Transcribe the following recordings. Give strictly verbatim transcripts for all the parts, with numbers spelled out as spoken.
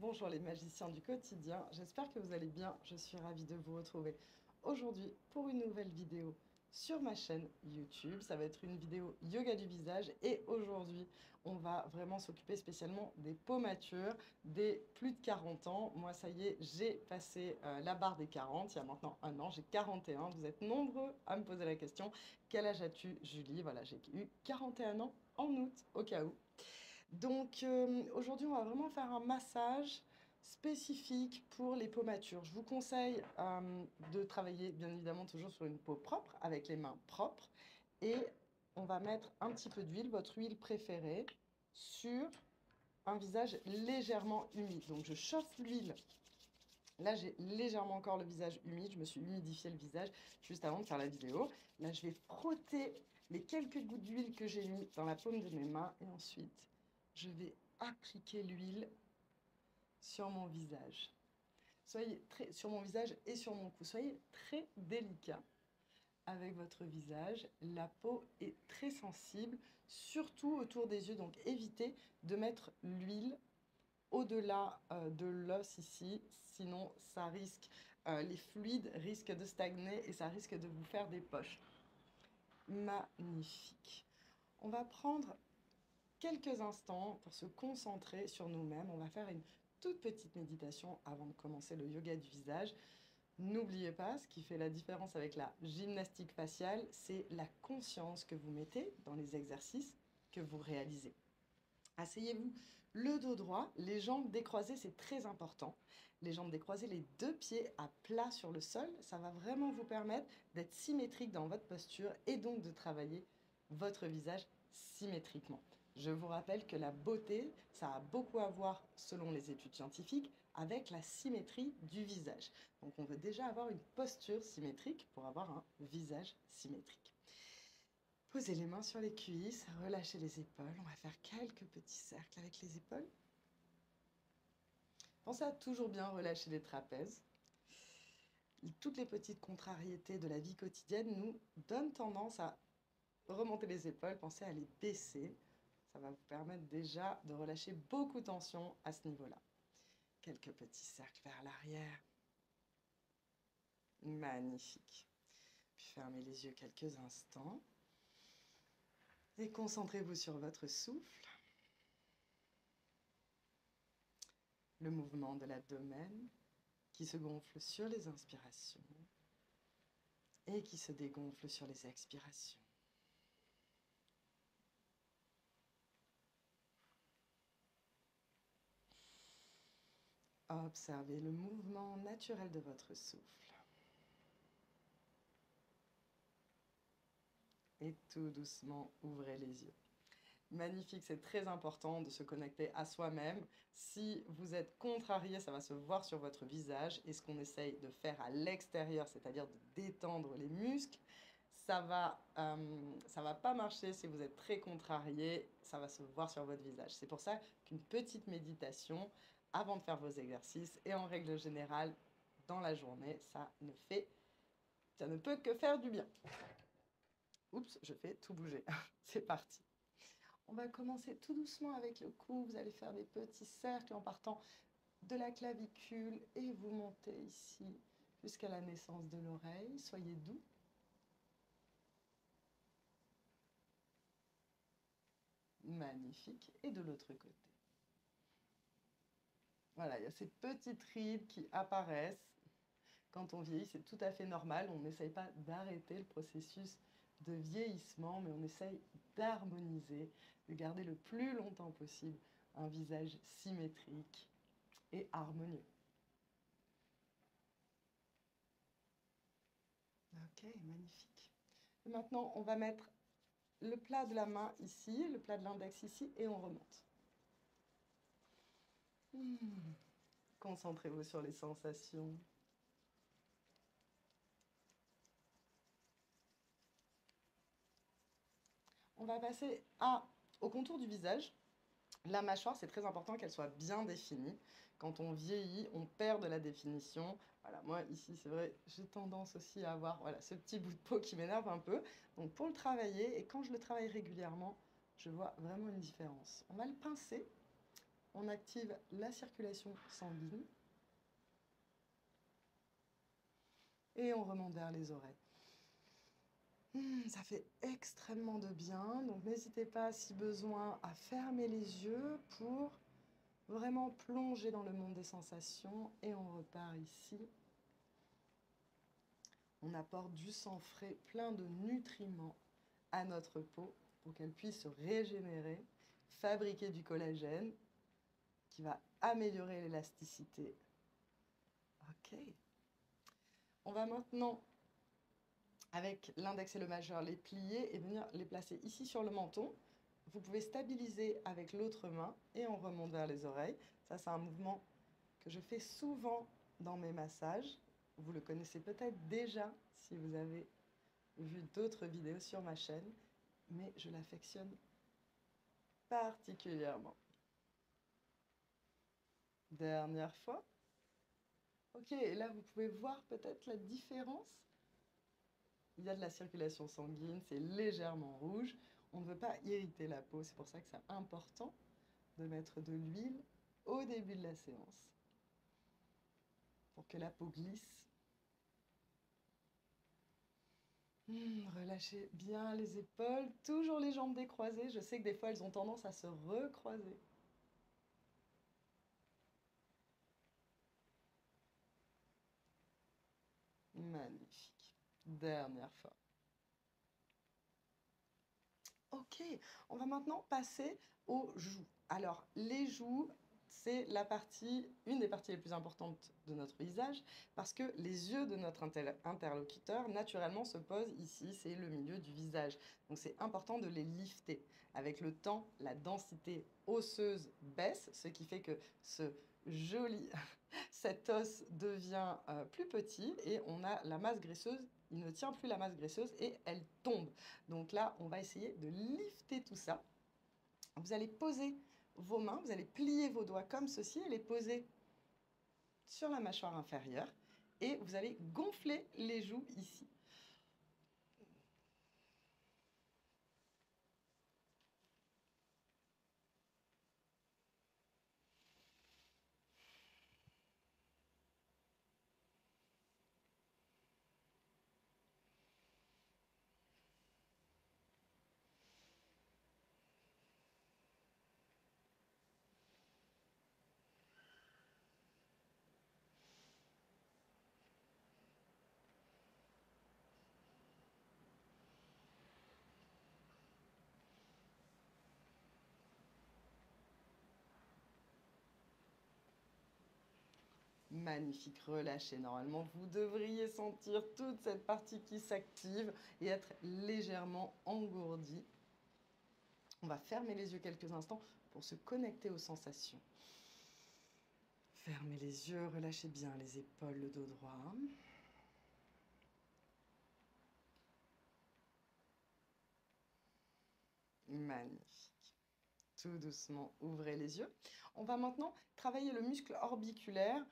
Bonjour les magiciens du quotidien, j'espère que vous allez bien, je suis ravie de vous retrouver aujourd'hui pour une nouvelle vidéo sur ma chaîne YouTube. Ça va être une vidéo yoga du visage et aujourd'hui on va vraiment s'occuper spécialement des peaux matures, des plus de quarante ans. Moi ça y est, j'ai passé euh, la barre des quarante, il y a maintenant un an, j'ai quarante et un, vous êtes nombreux à me poser la question, quel âge as-tu Julie? Voilà, j'ai eu quarante et un ans en août au cas où. Donc euh, aujourd'hui, on va vraiment faire un massage spécifique pour les peaux matures. Je vous conseille euh, de travailler bien évidemment toujours sur une peau propre, avec les mains propres. Et on va mettre un petit peu d'huile, votre huile préférée, sur un visage légèrement humide. Donc je chauffe l'huile. Là, j'ai légèrement encore le visage humide. Je me suis humidifié le visage juste avant de faire la vidéo. Là, je vais frotter les quelques gouttes d'huile que j'ai mis dans la paume de mes mains et ensuite... je vais appliquer l'huile sur mon visage. Soyez très, sur mon visage et sur mon cou. Soyez très délicat avec votre visage. La peau est très sensible, surtout autour des yeux. Donc évitez de mettre l'huile au-delà euh, de l'os ici, sinon ça risque, euh, les fluides risquent de stagner et ça risque de vous faire des poches. Magnifique. On va prendre quelques instants pour se concentrer sur nous-mêmes. On va faire une toute petite méditation avant de commencer le yoga du visage. N'oubliez pas, ce qui fait la différence avec la gymnastique faciale, c'est la conscience que vous mettez dans les exercices que vous réalisez. Asseyez-vous le dos droit, les jambes décroisées, c'est très important. Les jambes décroisées, les deux pieds à plat sur le sol, ça va vraiment vous permettre d'être symétrique dans votre posture et donc de travailler votre visage symétriquement. Je vous rappelle que la beauté, ça a beaucoup à voir, selon les études scientifiques, avec la symétrie du visage. Donc on veut déjà avoir une posture symétrique pour avoir un visage symétrique. Posez les mains sur les cuisses, relâchez les épaules. On va faire quelques petits cercles avec les épaules. Pensez à toujours bien relâcher les trapèzes. Toutes les petites contrariétés de la vie quotidienne nous donnent tendance à remonter les épaules, pensez à les baisser. Ça va vous permettre déjà de relâcher beaucoup de tension à ce niveau-là. Quelques petits cercles vers l'arrière. Magnifique. Puis fermez les yeux quelques instants. Et concentrez-vous sur votre souffle. Le mouvement de l'abdomen qui se gonfle sur les inspirations et qui se dégonfle sur les expirations. Observez le mouvement naturel de votre souffle. Et tout doucement, ouvrez les yeux. Magnifique, c'est très important de se connecter à soi-même. Si vous êtes contrarié, ça va se voir sur votre visage. Et ce qu'on essaye de faire à l'extérieur, c'est-à-dire de détendre les muscles, ça va, euh, ça va pas marcher si vous êtes très contrarié. Ça va se voir sur votre visage. C'est pour ça qu'une petite méditation... avant de faire vos exercices et en règle générale dans la journée, ça ne fait, ça ne peut que faire du bien. Oups, je fais tout bouger. C'est parti. On va commencer tout doucement avec le cou. Vous allez faire des petits cercles en partant de la clavicule et vous montez ici jusqu'à la naissance de l'oreille. Soyez doux. Magnifique. Et de l'autre côté. Voilà, il y a ces petites rides qui apparaissent. Quand on vieillit, c'est tout à fait normal. On n'essaye pas d'arrêter le processus de vieillissement, mais on essaye d'harmoniser, de garder le plus longtemps possible un visage symétrique et harmonieux. Ok, magnifique. Et maintenant, on va mettre le plat de la main ici, le plat de l'index ici, et on remonte. Hmm. Concentrez-vous sur les sensations. On va passer à, au contour du visage. La mâchoire, c'est très important qu'elle soit bien définie. Quand on vieillit, on perd de la définition. Voilà, moi ici, c'est vrai, j'ai tendance aussi à avoir voilà, ce petit bout de peau qui m'énerve un peu. Donc pour le travailler, et quand je le travaille régulièrement, je vois vraiment une différence. On va le pincer. on active la circulation sanguine et on remonte vers les oreilles. Ça fait extrêmement de bien, donc n'hésitez pas si besoin à fermer les yeux pour vraiment plonger dans le monde des sensations. Et on repart ici. On apporte du sang frais plein de nutriments à notre peau pour qu'elle puisse se régénérer, fabriquer du collagène qui va améliorer l'élasticité. Ok. On va maintenant, avec l'index et le majeur, les plier et venir les placer ici sur le menton. Vous pouvez stabiliser avec l'autre main et on remonte vers les oreilles. Ça, c'est un mouvement que je fais souvent dans mes massages. Vous le connaissez peut-être déjà si vous avez vu d'autres vidéos sur ma chaîne, mais je l'affectionne particulièrement. Dernière fois. Ok, et là, vous pouvez voir peut-être la différence. Il y a de la circulation sanguine, c'est légèrement rouge. On ne veut pas irriter la peau, c'est pour ça que c'est important de mettre de l'huile au début de la séance pour que la peau glisse. Hum, relâchez bien les épaules, toujours les jambes décroisées. Je sais que des fois, elles ont tendance à se recroiser. Magnifique. Dernière fois. Ok, on va maintenant passer aux joues. Alors, les joues, c'est la partie, une des parties les plus importantes de notre visage parce que les yeux de notre interlocuteur, naturellement, se posent ici, c'est le milieu du visage. Donc, c'est important de les lifter. Avec le temps, la densité osseuse baisse, ce qui fait que ce joli, cet os devient euh, plus petit et on a la masse graisseuse. Il ne tient plus la masse graisseuse et elle tombe. Donc là, on va essayer de lifter tout ça. Vous allez poser vos mains, vous allez plier vos doigts comme ceci et les poser sur la mâchoire inférieure. Et vous allez gonfler les joues ici. Magnifique, relâchez. Normalement, vous devriez sentir toute cette partie qui s'active et être légèrement engourdie. On va fermer les yeux quelques instants pour se connecter aux sensations. Fermez les yeux, relâchez bien les épaules, le dos droit. Magnifique. Tout doucement, ouvrez les yeux. On va maintenant travailler le muscle orbiculaire.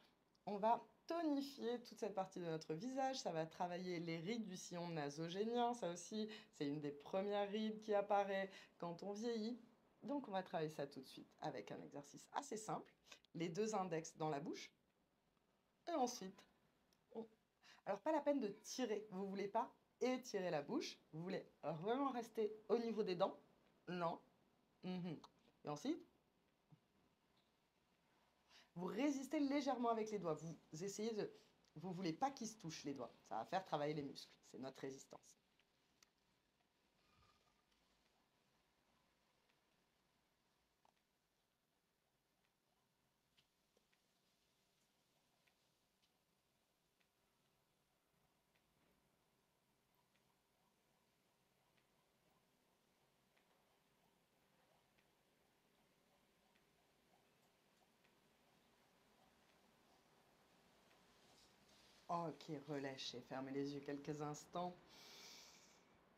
On va tonifier toute cette partie de notre visage. Ça va travailler les rides du sillon nasogénien. Ça aussi, c'est une des premières rides qui apparaît quand on vieillit. Donc, on va travailler ça tout de suite avec un exercice assez simple. Les deux index dans la bouche. Et ensuite, on... alors pas la peine de tirer. Vous ne voulez pas étirer la bouche. Vous voulez vraiment rester au niveau des dents. Non. Mmh. Et ensuite... vous résistez légèrement avec les doigts. Vous essayez de... vous voulez pas qu'ils se touchent les doigts. Ça va faire travailler les muscles. C'est notre résistance. Ok, relâchez, fermez les yeux quelques instants,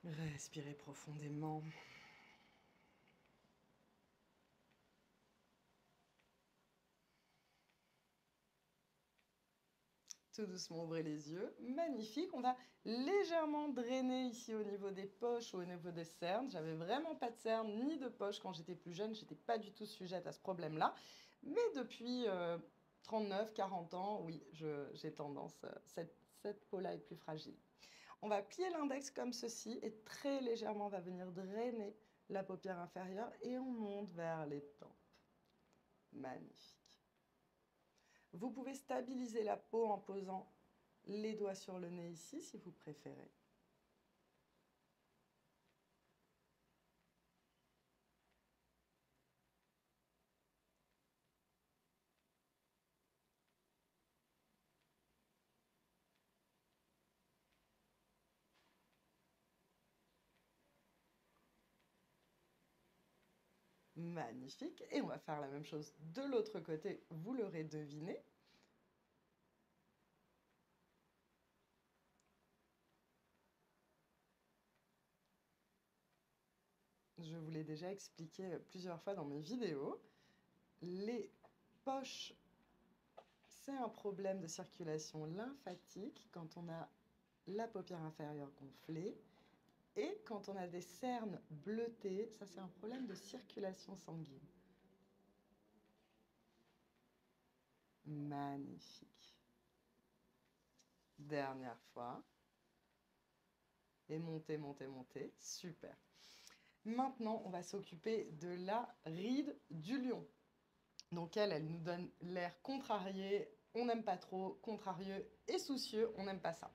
respirez profondément. Tout doucement, ouvrez les yeux. Magnifique, on va légèrement drainer ici au niveau des poches, au niveau des cernes. J'avais vraiment pas de cernes ni de poches quand j'étais plus jeune, j'étais pas du tout sujette à ce problème-là. Mais depuis euh, trente-neuf, quarante ans, oui, j'ai tendance, cette, cette peau-là est plus fragile. On va plier l'index comme ceci et très légèrement on va venir drainer la paupière inférieure et on monte vers les tempes. Magnifique. Vous pouvez stabiliser la peau en posant les doigts sur le nez ici si vous préférez. Magnifique. Et on va faire la même chose de l'autre côté, vous l'aurez deviné. Je vous l'ai déjà expliqué plusieurs fois dans mes vidéos. Les poches, c'est un problème de circulation lymphatique quand on a la paupière inférieure gonflée. Et quand on a des cernes bleutées, ça c'est un problème de circulation sanguine. Magnifique. Dernière fois. Et montez, montez, montez. Super. Maintenant, on va s'occuper de la ride du lion. Donc elle, elle nous donne l'air contrarié. On n'aime pas trop, contrarieux et soucieux. On n'aime pas ça.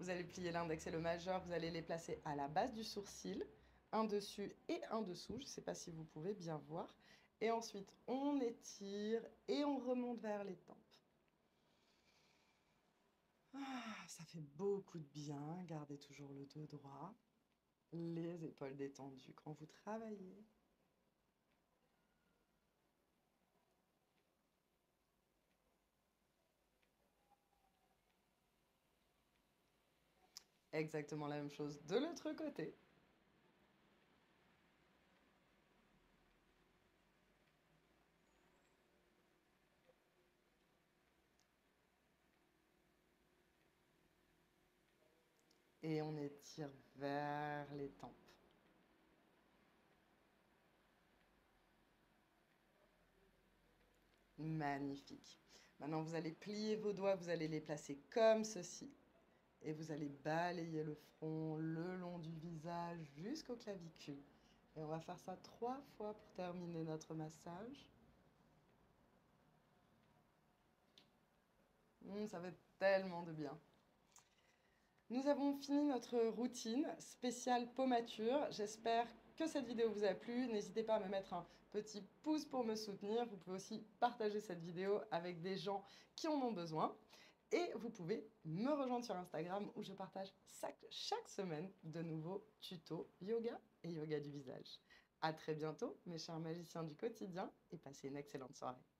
Vous allez plier l'index et le majeur, vous allez les placer à la base du sourcil, un dessus et un dessous, je ne sais pas si vous pouvez bien voir. Et ensuite, on étire et on remonte vers les tempes. Ah, ça fait beaucoup de bien, gardez toujours le dos droit, les épaules détendues quand vous travaillez. Exactement la même chose de l'autre côté. Et on étire vers les tempes. Magnifique. Maintenant, vous allez plier vos doigts, vous allez les placer comme ceci. Et vous allez balayer le front le long du visage jusqu'aux clavicules. Et on va faire ça trois fois pour terminer notre massage. Mmh, ça fait tellement de bien. Nous avons fini notre routine spéciale pommature. J'espère que cette vidéo vous a plu. N'hésitez pas à me mettre un petit pouce pour me soutenir. Vous pouvez aussi partager cette vidéo avec des gens qui en ont besoin. Et vous pouvez me rejoindre sur Instagram où je partage chaque semaine de nouveaux tutos yoga et yoga du visage. À très bientôt mes chers magiciens du quotidien et passez une excellente soirée.